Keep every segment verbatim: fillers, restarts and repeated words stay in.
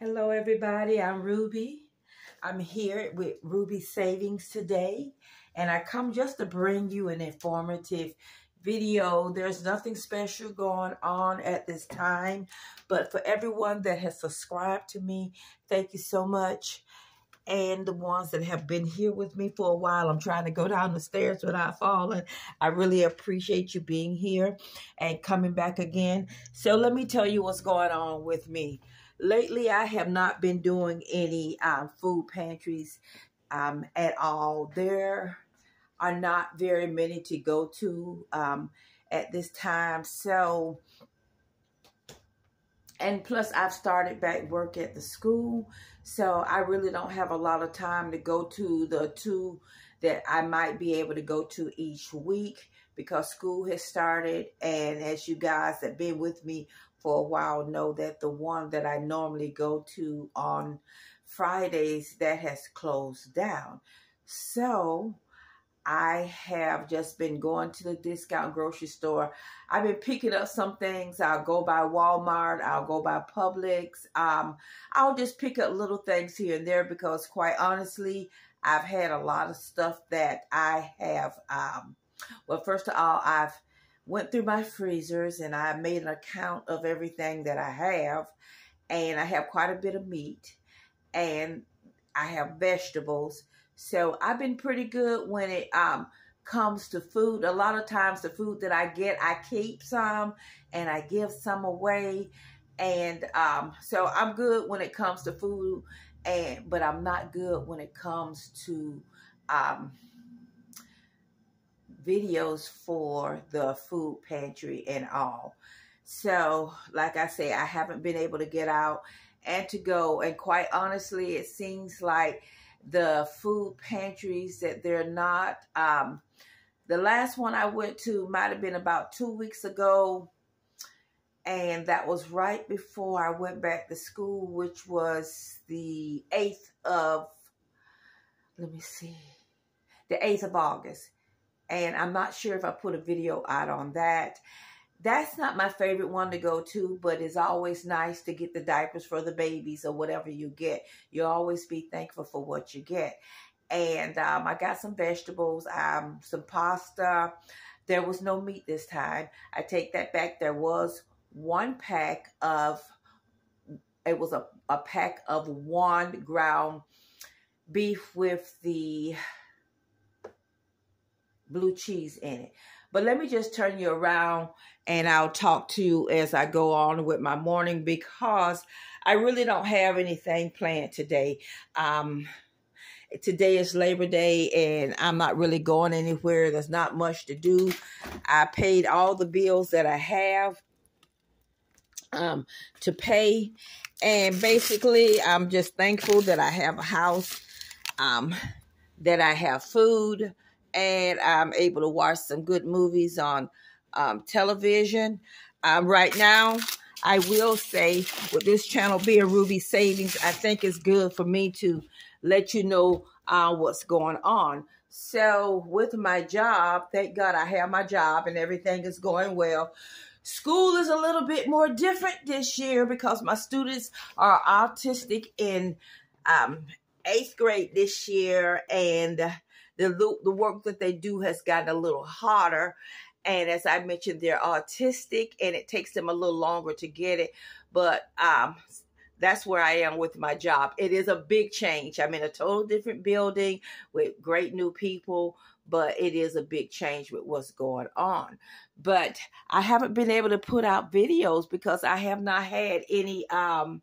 Hello everybody, I'm Ruby. I'm here with Ruby's Savings today, and I come just to bring you an informative video. There's nothing special going on at this time, but for everyone that has subscribed to me, thank you so much. And the ones that have been here with me for a while, I'm trying to go down the stairs without falling. I really appreciate you being here and coming back again. So let me tell you what's going on with me. Lately, I have not been doing any um, food pantries um, at all. There are not very many to go to um, at this time. So, and plus I've started back work at the school, so I really don't have a lot of time to go to the two that I might be able to go to each week because school has started. And as you guys have been with me for a while know that the one that I normally go to on Fridays, that has closed down. So I have just been going to the discount grocery store. I've been picking up some things. I'll go by Walmart. I'll go by Publix. Um, I'll just pick up little things here and there because, quite honestly, I've had a lot of stuff that I have. Um, well, first of all, I've went through my freezers and I made an account of everything that I have. And I have quite a bit of meat. And I have vegetables. So I've been pretty good when it um, comes to food. A lot of times the food that I get, I keep some and I give some away. And um, so I'm good when it comes to food, and but I'm not good when it comes to um, videos for the food pantry and all. So like I say, I haven't been able to get out and to go. And quite honestly, it seems like the food pantries that they're not, um, the last one I went to might have been about two weeks ago, and that was right before I went back to school, which was the eighth of, let me see, the eighth of August, and I'm not sure if I put a video out on that. That's not my favorite one to go to, but it's always nice to get the diapers for the babies or whatever you get. You'll always be thankful for what you get. And um, I got some vegetables, um, some pasta. There was no meat this time. I take that back. There was one pack of, it was a, a pack of one ground beef with the blue cheese in it. But let me just turn you around and I'll talk to you as I go on with my morning because I really don't have anything planned today. Um, today is Labor Day and I'm not really going anywhere. There's not much to do. I paid all the bills that I have um, to pay. And basically, I'm just thankful that I have a house, um, that I have food, and I'm able to watch some good movies on um, television. Um, right now, I will say, with this channel being Ruby's Savings, I think it's good for me to let you know uh, what's going on. So, with my job, thank God I have my job and everything is going well. School is a little bit more different this year because my students are autistic in um, eighth grade this year, and The, the work that they do has gotten a little harder. And as I mentioned, they're autistic and it takes them a little longer to get it. But um, that's where I am with my job. It is a big change. I'm in a total different building with great new people, but it is a big change with what's going on. But I haven't been able to put out videos because I have not had any... Um,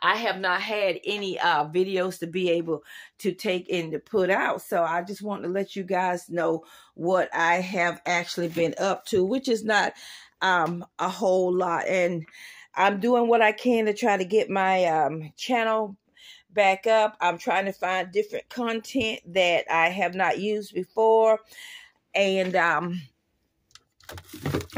I have not had any uh, videos to be able to take and to put out. So I just want to let you guys know what I have actually been up to, which is not um, a whole lot. And I'm doing what I can to try to get my um, channel back up. I'm trying to find different content that I have not used before. And um,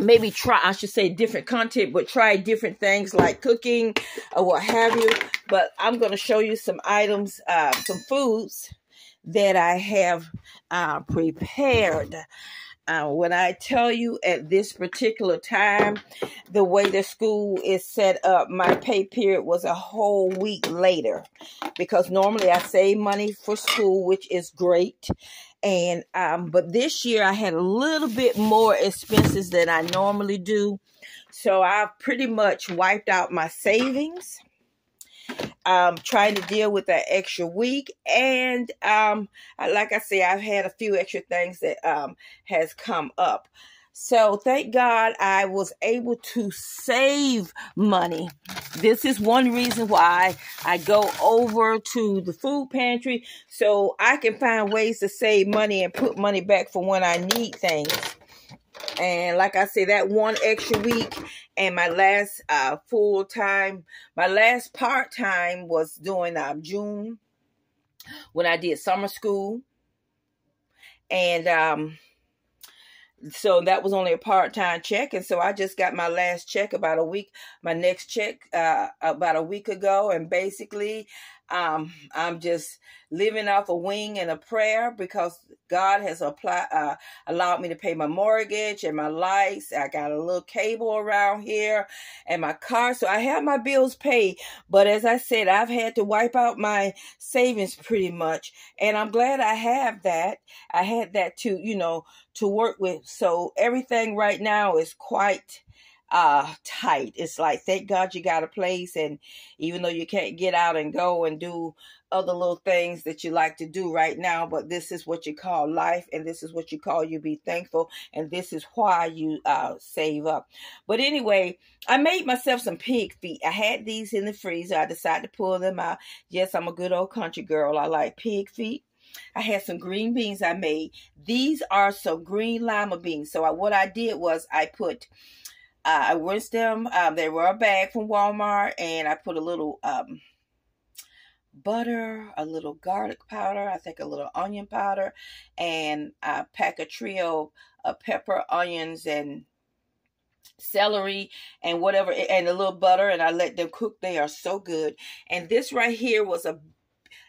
maybe try, I should say different content, but try different things like cooking or what have you. But I'm going to show you some items, uh, some foods that I have uh, prepared. Uh, when I tell you at this particular time, the way the school is set up, my pay period was a whole week later, because normally I save money for school, which is great. And, um, but this year I had a little bit more expenses than I normally do. So I pretty much wiped out my savings, um, trying to deal with that extra week. And, um, like I say, I've had a few extra things that, um, has come up. So thank God I was able to save money. This is one reason why I go over to the food pantry, so I can find ways to save money and put money back for when I need things. And like I say, that one extra week and my last uh, full time, my last part time was during uh, June, when I did summer school. And um, so that was only a part time check. And so I just got my last check about a week, my next check uh, about a week ago. And basically, um, I'm just living off a wing and a prayer, because God has applied, uh, allowed me to pay my mortgage and my lights. I got a little cable around here and my car. So I have my bills paid. But as I said, I've had to wipe out my savings pretty much. And I'm glad I have that. I had that to, you know, to work with. So everything right now is quite uh tight. It's like, thank God you got a place, and even though you can't get out and go and do other little things that you like to do right now, but this is what you call life, and this is what you call you be thankful, and this is why you uh save up. But anyway, I made myself some pig feet. I had these in the freezer. I decided to pull them out. Yes, I'm a good old country girl. I like pig feet. I had some green beans I made. These are some green lima beans. So I, what I did was I put Uh, I rinsed them. Um, they were a bag from Walmart, and I put a little um, butter, a little garlic powder, I think a little onion powder, and I pack a trio of pepper, onions, and celery, and whatever, and a little butter, and I let them cook. They are so good. And this right here was a,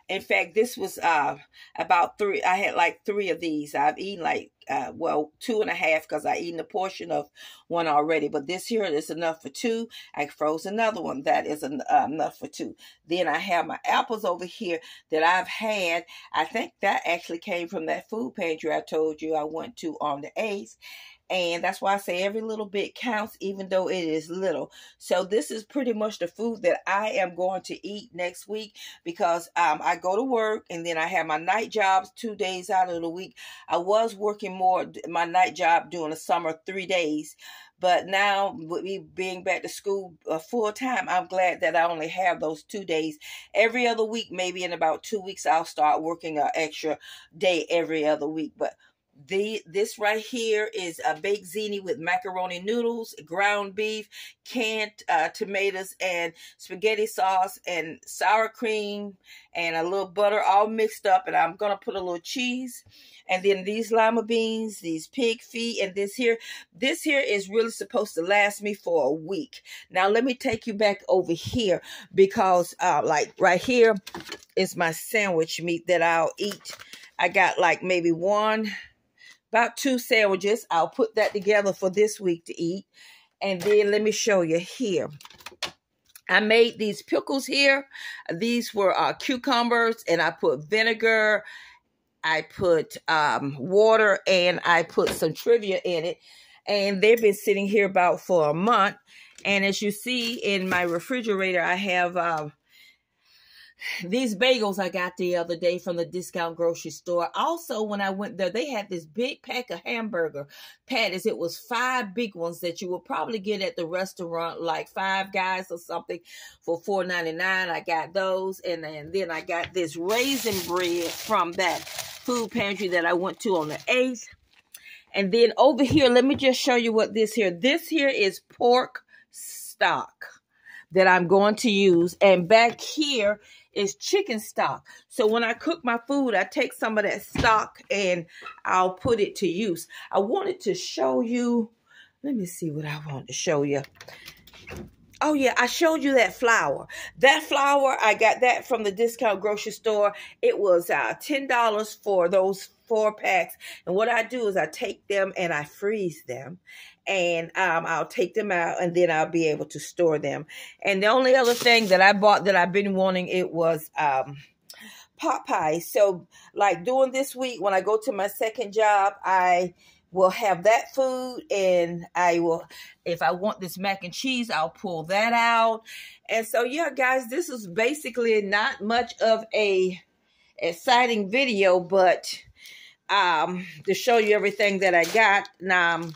in fact, this was uh, about three. I had like three of these. I've eaten like, uh, well, two and a half, because I eaten a portion of one already. But this here is enough for two. I froze another one. That is en uh, enough for two. Then I have my apples over here that I've had. I think that actually came from that food pantry I told you I went to on the eighth. And that's why I say every little bit counts, even though it is little. So this is pretty much the food that I am going to eat next week, because um, I go to work, and then I have my night jobs two days out of the week. I was working more, my night job during the summer, three days. But now with me being back to school uh, full time, I'm glad that I only have those two days. Every other week, maybe in about two weeks, I'll start working an extra day every other week. But The, this right here is a baked ziti with macaroni noodles, ground beef, canned uh, tomatoes, and spaghetti sauce, and sour cream, and a little butter all mixed up. And I'm going to put a little cheese. And then these lima beans, these pig feet, and this here. This here is really supposed to last me for a week. Now, let me take you back over here, because uh, like right here is my sandwich meat that I'll eat. I got like maybe one... about two sandwiches. I'll put that together for this week to eat. And then let me show you here. I made these pickles here. These were uh, cucumbers, and I put vinegar, I put um, water, and I put some Trivia in it. And they've been sitting here about for a month. And as you see in my refrigerator, I have... Um, these bagels I got the other day from the discount grocery store. Also, when I went there, they had this big pack of hamburger patties. It was five big ones that you will probably get at the restaurant, like Five Guys or something, for four ninety-nine. I got those, and, and then I got this raisin bread from that food pantry that I went to on the eighth. And then over here, let me just show you what this here. This here is pork stock that I'm going to use. And back here is chicken stock. So when I cook my food, I take some of that stock and I'll put it to use. I wanted to show you, let me see what I want to show you. Oh yeah, I showed you that flour. That flour, I got that from the discount grocery store. It was uh, ten dollars for those four packs. And what I do is I take them and I freeze them. And um, I'll take them out and then I'll be able to store them. And the only other thing that I bought that I've been wanting, it was um, pot pies. So like during this week, when I go to my second job, I will have that food, and I will, if I want this mac and cheese, I'll pull that out. And so, yeah, guys, this is basically not much of a exciting video, but um, to show you everything that I got. Um,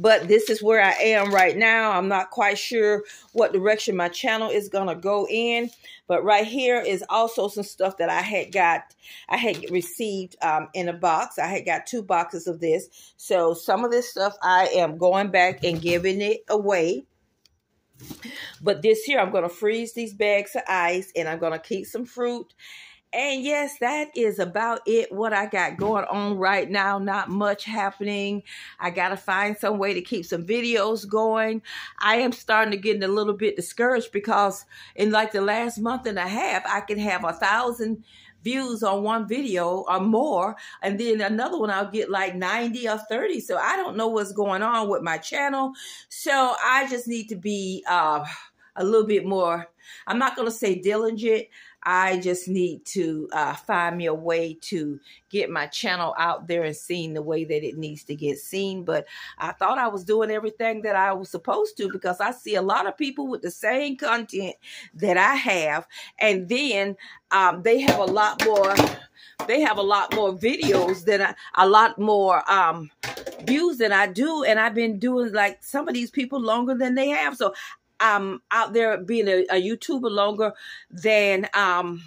but this is where I am right now. I'm not quite sure what direction my channel is going to go in. But right here is also some stuff that I had got, I had received um, in a box. I had got two boxes of this. So some of this stuff I am going back and giving it away. But this here, I'm going to freeze these bags of ice, and I'm going to keep some fruit. And yes, that is about it, what I got going on right now. Not much happening. I got to find some way to keep some videos going. I am starting to get a little bit discouraged because in like the last month and a half, I can have a thousand views on one video or more. And then another one, I'll get like ninety or thirty. So I don't know what's going on with my channel. So I just need to be uh, a little bit more, I'm not going to say diligent. I just need to uh, find me a way to get my channel out there and seen the way that it needs to get seen. But I thought I was doing everything that I was supposed to, because I see a lot of people with the same content that I have. And then um, they have a lot more, they have a lot more videos than I, a lot more um, views than I do. And I've been doing like some of these people longer than they have. So I'm out there being a, a YouTuber longer than um,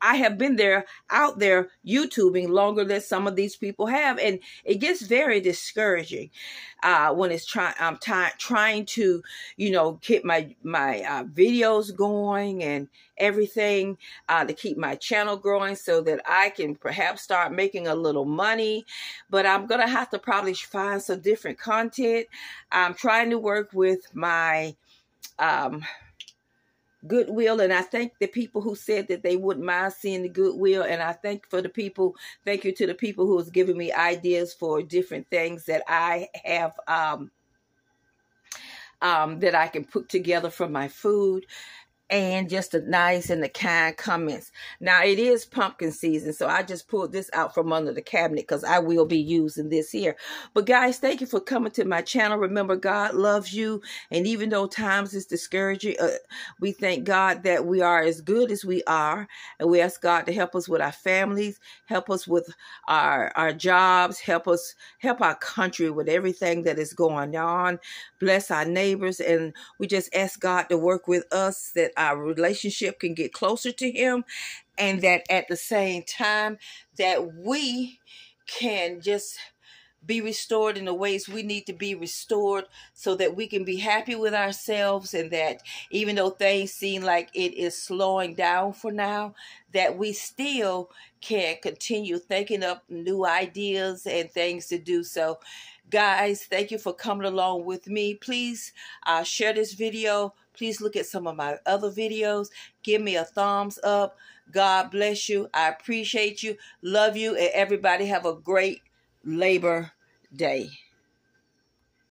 I have been there out there YouTubing longer than some of these people have. And it gets very discouraging uh, when it's trying, I'm try trying to, you know, keep my, my uh, videos going and everything uh, to keep my channel growing so that I can perhaps start making a little money. But I'm going to have to probably find some different content. I'm trying to work with my um Goodwill, and I thank the people who said that they wouldn't mind seeing the Goodwill, and I thank for the people thank you to the people who has given me ideas for different things that I have um um that I can put together for my food. And just the nice and the kind comments. Now, it is pumpkin season, so I just pulled this out from under the cabinet because I will be using this here. But guys, thank you for coming to my channel. Remember, God loves you. And even though times is discouraging, uh, we thank God that we are as good as we are. And we ask God to help us with our families, help us with our, our jobs, help us, help our country with everything that is going on. Bless our neighbors. And we just ask God to work with us, that our relationship can get closer to Him, and that at the same time that we can just be restored in the ways we need to be restored, so that we can be happy with ourselves, and that even though things seem like it is slowing down for now, that we still can continue thinking up new ideas and things to do. So guys, thank you for coming along with me. Please uh, share this video. Please look at some of my other videos. Give me a thumbs up. God bless you. I appreciate you. Love you. And everybody have a great Labor Day.